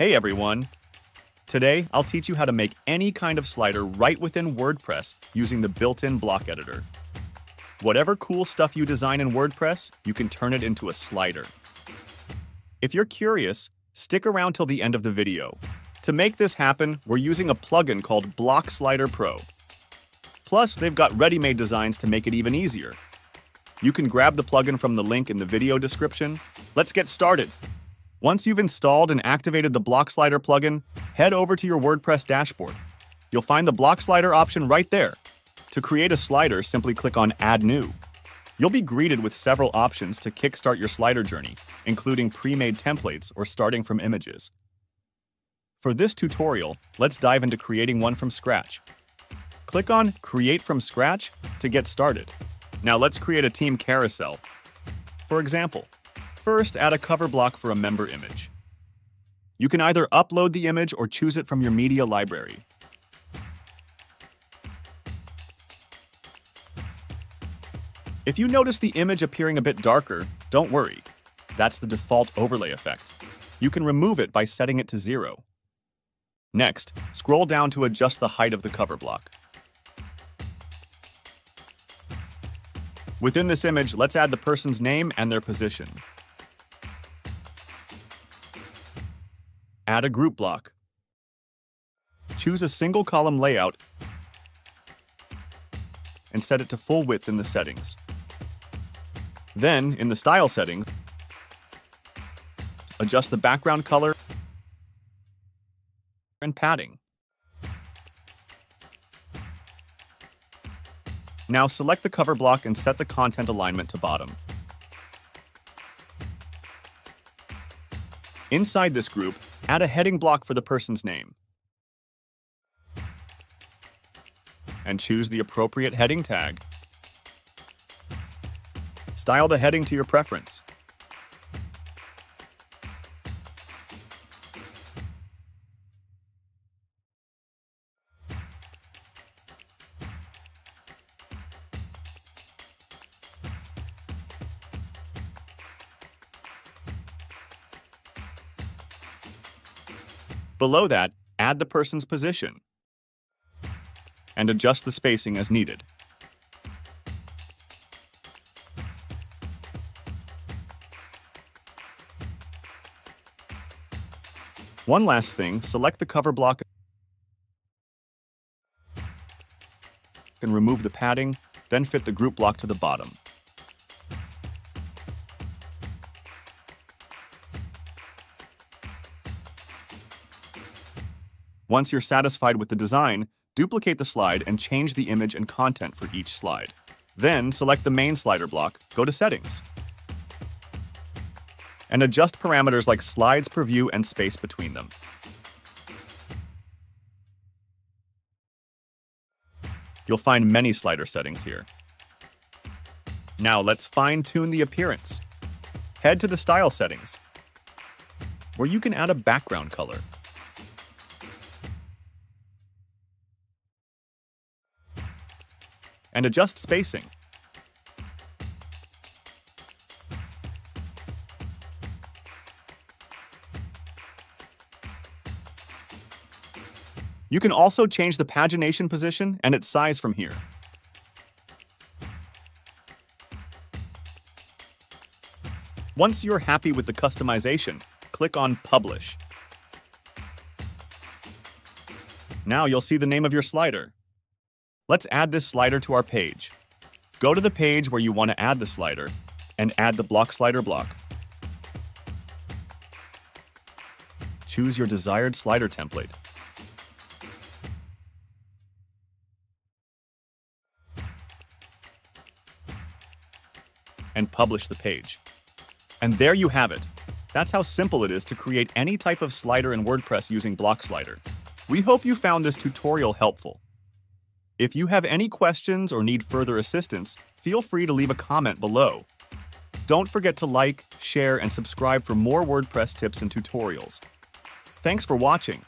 Hey everyone! Today, I'll teach you how to make any kind of slider right within WordPress using the built-in block editor. Whatever cool stuff you design in WordPress, you can turn it into a slider. If you're curious, stick around till the end of the video. To make this happen, we're using a plugin called Block Slider Pro. Plus, they've got ready-made designs to make it even easier. You can grab the plugin from the link in the video description. Let's get started! Once you've installed and activated the Block Slider plugin, head over to your WordPress dashboard. You'll find the Block Slider option right there. To create a slider, simply click on Add New. You'll be greeted with several options to kickstart your slider journey, including pre-made templates or starting from images. For this tutorial, let's dive into creating one from scratch. Click on Create from Scratch to get started. Now let's create a team carousel. For example, first, add a cover block for a member image. You can either upload the image or choose it from your media library. If you notice the image appearing a bit darker, don't worry. That's the default overlay effect. You can remove it by setting it to 0. Next, scroll down to adjust the height of the cover block. Within this image, let's add the person's name and their position. Add a group block. Choose a single column layout and set it to full width in the settings. Then, in the style settings, adjust the background color and padding. Now select the cover block and set the content alignment to bottom. Inside this group, add a heading block for the person's name and choose the appropriate heading tag. Style the heading to your preference. Below that, add the person's position and adjust the spacing as needed. One last thing, select the cover block and remove the padding, then fit the group block to the bottom. Once you're satisfied with the design, duplicate the slide and change the image and content for each slide. Then select the main slider block, go to Settings, and adjust parameters like slides per view and space between them. You'll find many slider settings here. Now let's fine-tune the appearance. Head to the Style settings, where you can add a background color. And adjust spacing. You can also change the pagination position and its size from here. Once you're happy with the customization, click on Publish. Now you'll see the name of your slider. Let's add this slider to our page. Go to the page where you want to add the slider and add the Block Slider block. Choose your desired slider template. And publish the page. And there you have it. That's how simple it is to create any type of slider in WordPress using Block Slider. We hope you found this tutorial helpful. If you have any questions or need further assistance, feel free to leave a comment below. Don't forget to like, share, and subscribe for more WordPress tips and tutorials. Thanks for watching.